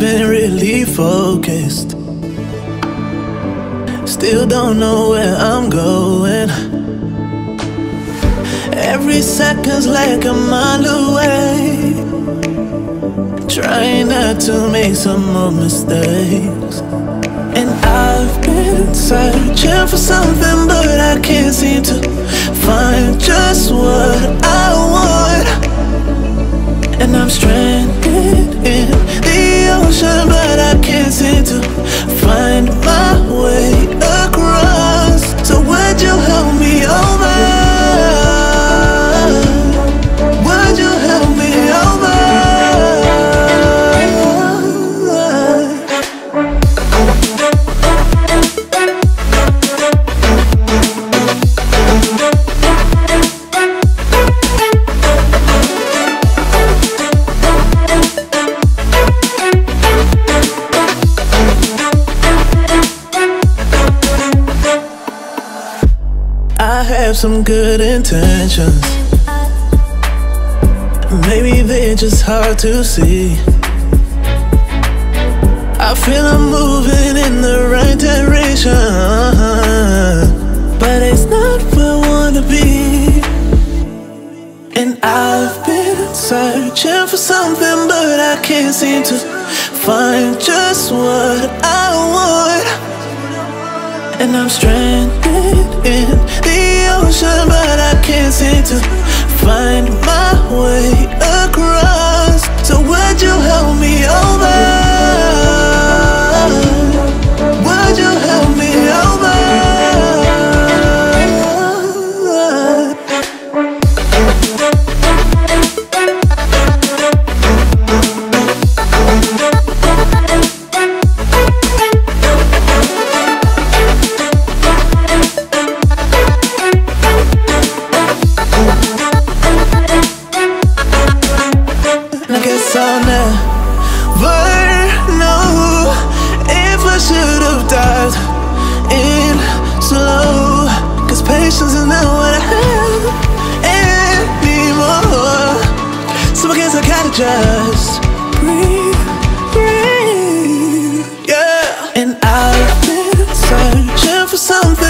I've been really focused. Still don't know where I'm going. Every second's like a mile away. Trying not to make some more mistakes. And I've been searching for something, but I can't seem to find just what I want. And I'm stranded in the ocean, but I can't seem to find my way across. So would you help me over? Some good intentions, maybe they're just hard to see. I feel I'm moving in the right direction, but it's not where I wanna be. And I've been searching for something, but I can't seem to find just what I want. And I'm stranded in the ocean, but I can't seem to find my way across. So would you help me over? Would you help me over? Just breathe, yeah. And I've been searching for something.